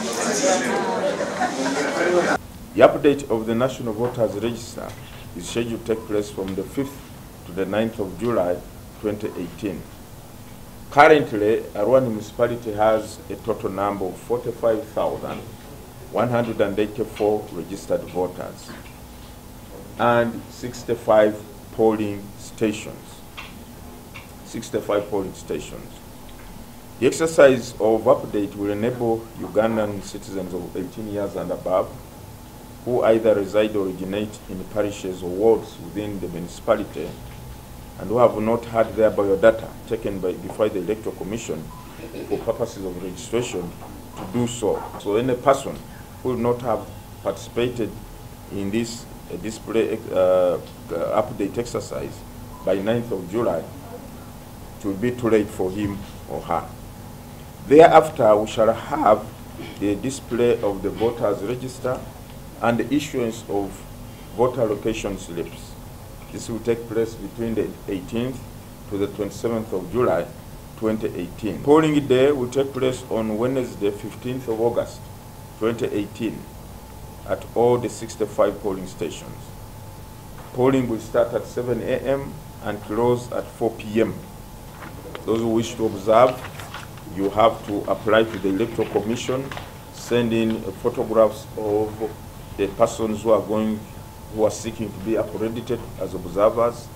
The update of the National Voters Register is scheduled to take place from the 5th to the 9th of July 2018. Currently, Arua Municipality has a total number of 45,184 registered voters and 65 polling stations. The exercise of update will enable Ugandan citizens of 18 years and above who either reside or originate in parishes or wards within the municipality and who have not had their biodata taken before the Electoral Commission for purposes of registration to do so. So any person who would not have participated in this update exercise by 9th of July, it will be too late for him or her. Thereafter, we shall have the display of the voters' register and the issuance of voter location slips. This will take place between the 18th to the 27th of July 2018. Polling day will take place on Wednesday, 15th of August 2018 at all the 65 polling stations. Polling will start at 7 a.m. and close at 4 p.m. Those who wish to observe, you have to apply to the Electoral Commission, send in photographs of the persons who are seeking to be accredited as observers.